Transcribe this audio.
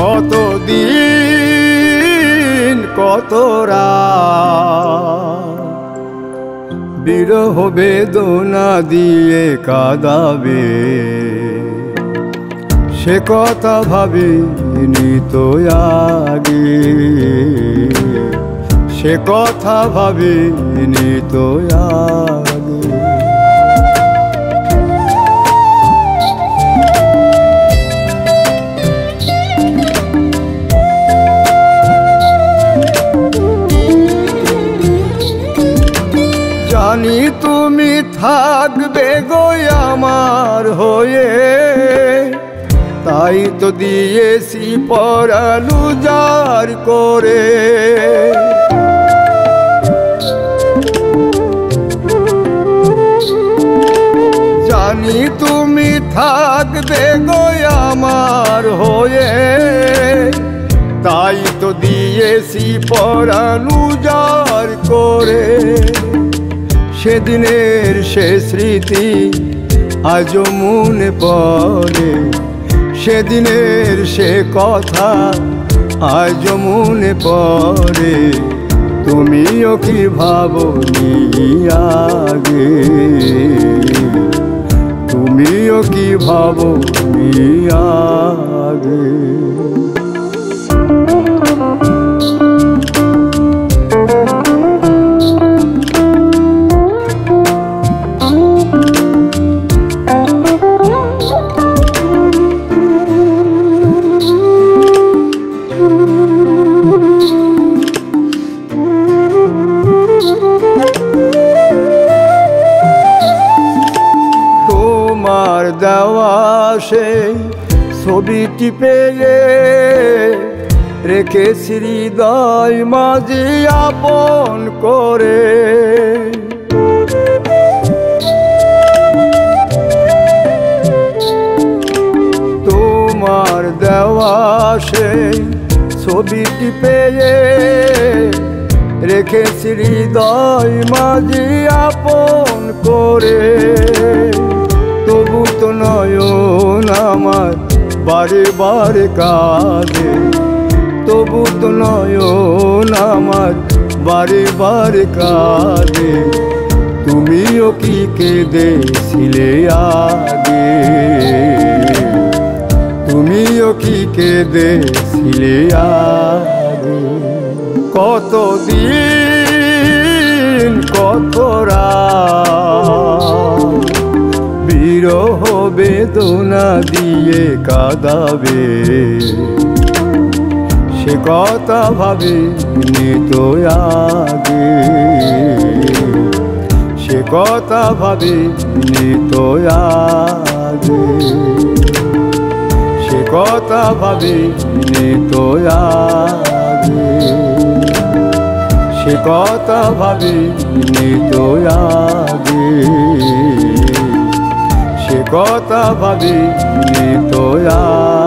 কত দিন কত রাত বিরহ বেদনা দিয়ে কাঁদাবে, সে কথা ভাবিনি তো আগে, সে কথা ভাবিনি তো আগে। জানি তুমি থাকবে গো আমার হয়ে, তাই তো দিয়েছি পরাণ উজাড় করে। জানি তুমি থাকবে গো আমার হয়ে, তাই তো দিয়েছি পরাণ উজাড় করে। সেদিনের সে স্মৃতি আজও মনে পড়ে, সেদিনের সে কথা আজও মনে পড়ে। তুমিও কি ভাবনি আগে, তুমিও কি ভাবনি আগে। তোমার দেওয়া সেই ছবিটি পেয়ে রেখেছি হৃদয় মাঝে আপন করে। তোমার দেওয়া সেই ছবিটি পেয়ে রেখেছি হৃদয় মাঝে আপন করে। তবু তো নয়ন আমার বারে বারে কাঁদে, তবু তো নয়ন আমার বারে বারে কাঁদে। তুমিও কি কেঁদেছিলে আগে, তুমিও কি কেঁদেছিলে আগে। কত দিন কত রাত বিরহ বেদনা দিয়ে কাঁদাবে, সে কথা ভাবিনি তো আগে, সে কথা ভাবিনি তো আগে, সে কথা ভাবিনি তো আগে, সে কথা ভাবিনি তো আগে, সে কথা ভাবিনি তো আগে।